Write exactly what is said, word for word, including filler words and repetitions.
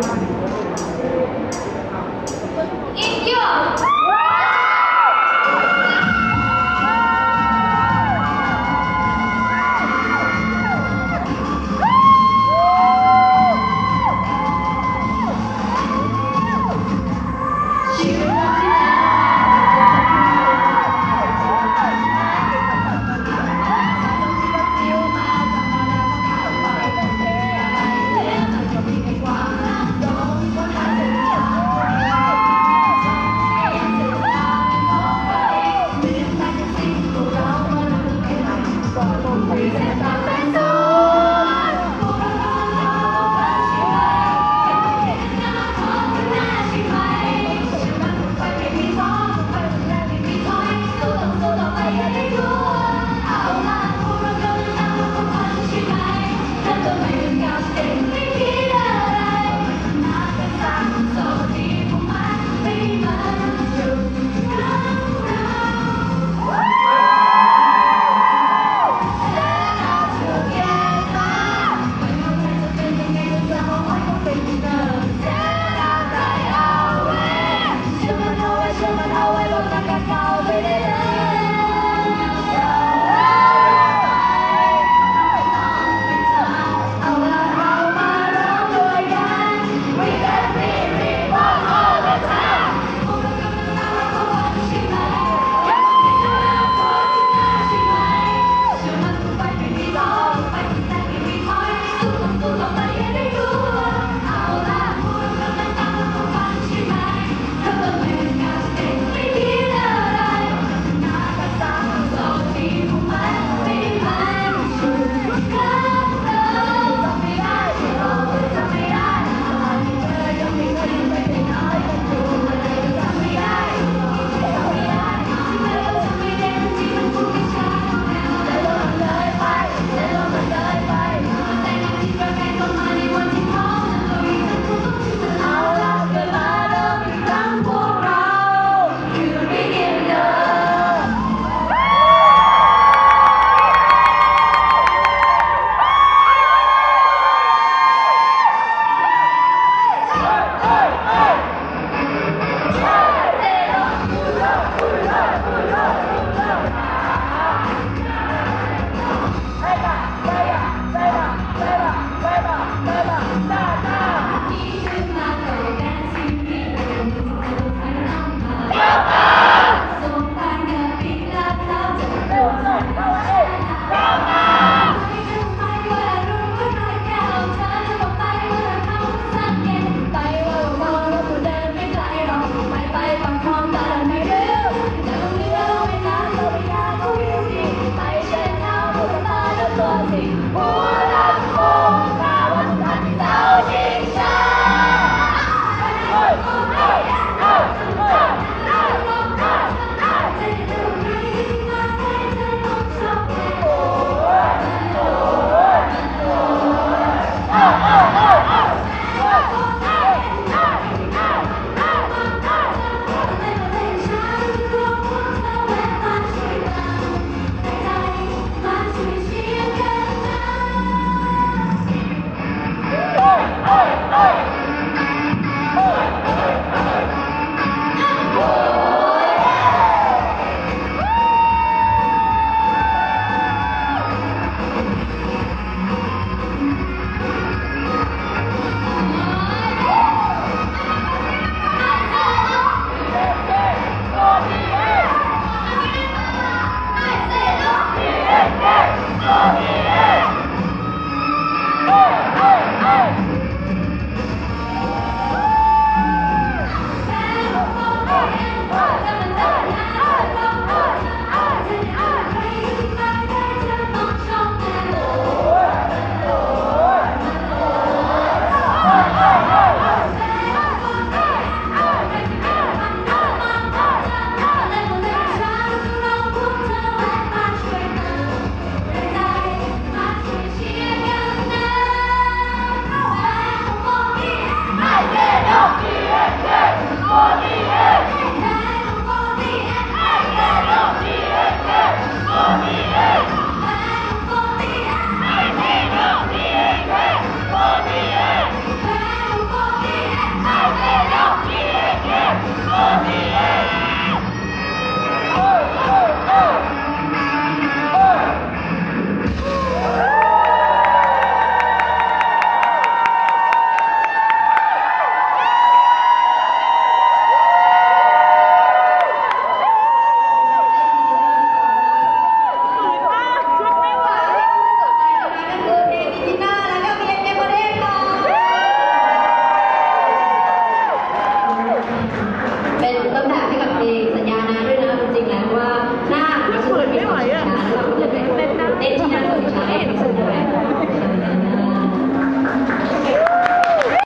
Oh, and